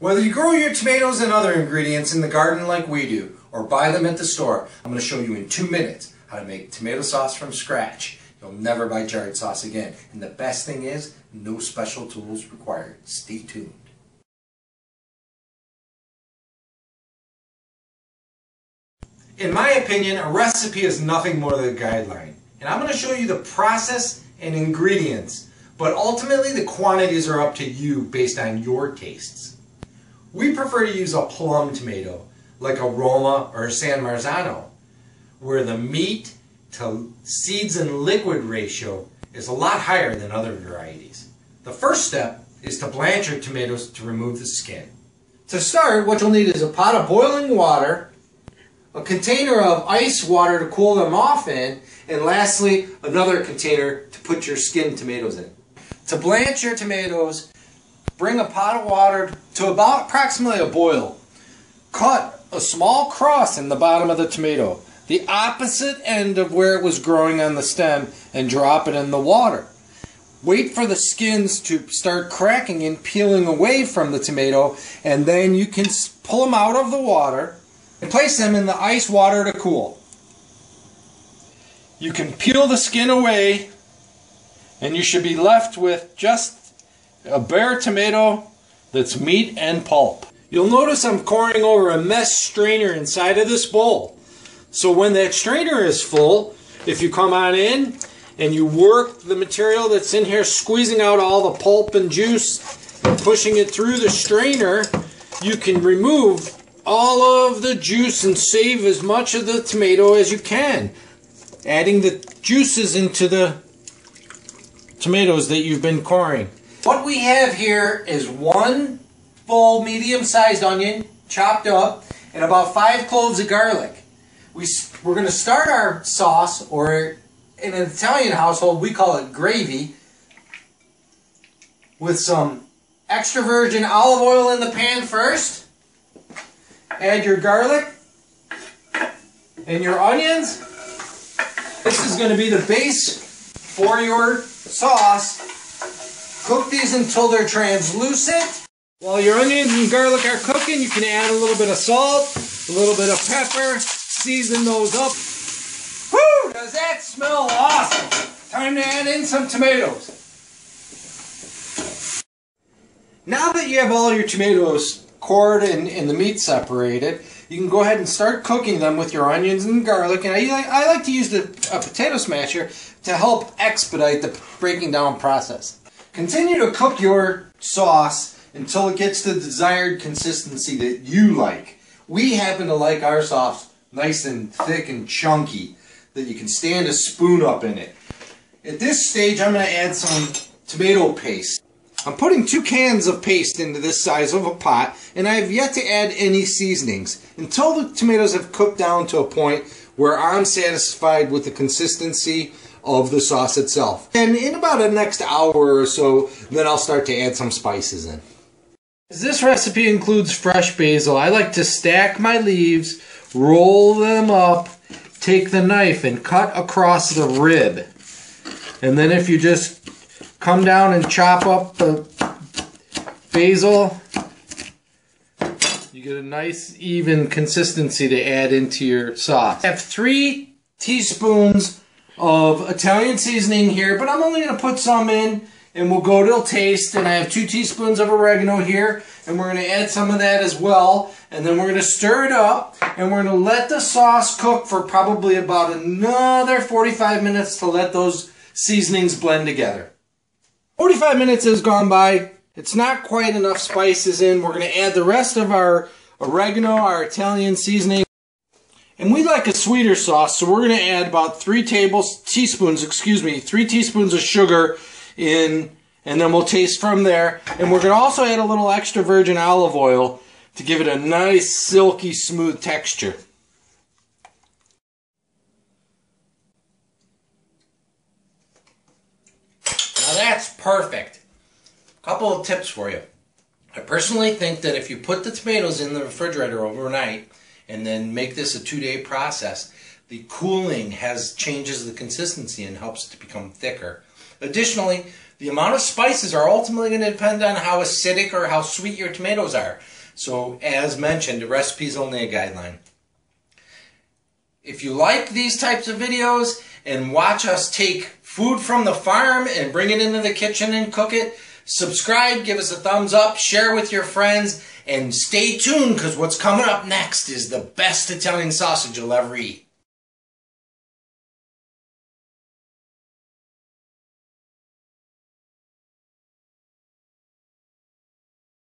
Whether you grow your tomatoes and other ingredients in the garden like we do, or buy them at the store, I'm going to show you in 2 minutes how to make tomato sauce from scratch. You'll never buy jarred sauce again. And the best thing is, no special tools required. Stay tuned. In my opinion, a recipe is nothing more than a guideline. And I'm going to show you the process and ingredients, but ultimately the quantities are up to you based on your tastes. We prefer to use a plum tomato, like a Roma or a San Marzano, where the meat to seeds and liquid ratio is a lot higher than other varieties. The first step is to blanch your tomatoes to remove the skin. To start, what you'll need is a pot of boiling water, a container of ice water to cool them off in, and lastly, another container to put your skinned tomatoes in. To blanch your tomatoes, bring a pot of water to about approximately a boil. Cut a small cross in the bottom of the tomato, the opposite end of where it was growing on the stem, and drop it in the water. Wait for the skins to start cracking and peeling away from the tomato, and then you can pull them out of the water and place them in the ice water to cool. You can peel the skin away, and you should be left with just a bare tomato that's meat and pulp. You'll notice I'm pouring over a mesh strainer inside of this bowl. So when that strainer is full, if you come on in and you work the material that's in here, squeezing out all the pulp and juice and pushing it through the strainer, you can remove all of the juice and save as much of the tomato as you can, adding the juices into the tomatoes that you've been coring. What we have here is 1 full medium-sized onion chopped up and about 5 cloves of garlic. We're going to start our sauce, or in an Italian household we call it gravy, with some extra virgin olive oil in the pan first. Add your garlic and your onions. This is going to be the base for your sauce. Cook these until they're translucent. While your onions and garlic are cooking, you can add a little bit of salt, a little bit of pepper, season those up. Woo! Does that smell awesome? Time to add in some tomatoes. Now that you have all your tomatoes cored and the meat separated, you can go ahead and start cooking them with your onions and garlic. And I like to use a potato smasher to help expedite the breaking down process. Continue to cook your sauce until it gets the desired consistency that you like. We happen to like our sauce nice and thick and chunky, that you can stand a spoon up in it. At this stage, I'm going to add some tomato paste. I'm putting 2 cans of paste into this size of a pot, and I have yet to add any seasonings until the tomatoes have cooked down to a point where I'm satisfied with the consistency of the sauce itself. And in about the next hour or so, then I'll start to add some spices in. This recipe includes fresh basil. I like to stack my leaves, roll them up, take the knife and cut across the rib. And then if you just come down and chop up the basil, you get a nice even consistency to add into your sauce. I have 3 teaspoons of Italian seasoning here, but I'm only going to put some in, and we'll go to taste. And I have 2 teaspoons of oregano here, and we're going to add some of that as well. And then we're going to stir it up, and we're going to let the sauce cook for probably about another 45 minutes to let those seasonings blend together. 45 minutes has gone by. It's not quite enough spices in. We're going to add the rest of our oregano, our Italian seasoning. And we like a sweeter sauce, so we're going to add about 3 teaspoons of sugar in, and then we'll taste from there. And we're going to also add a little extra virgin olive oil to give it a nice silky smooth texture. That's perfect. A couple of tips for you. I personally think that if you put the tomatoes in the refrigerator overnight and then make this a 2-day process, the cooling changes the consistency and helps it to become thicker. Additionally, The amount of spices are ultimately going to depend on how acidic or how sweet your tomatoes are. So, as mentioned, the recipe is only a guideline. If you like these types of videos and watch us take food from the farm and bring it into the kitchen and cook it, subscribe, give us a thumbs up, share with your friends, and stay tuned because what's coming up next is the best Italian sausage you'll ever eat.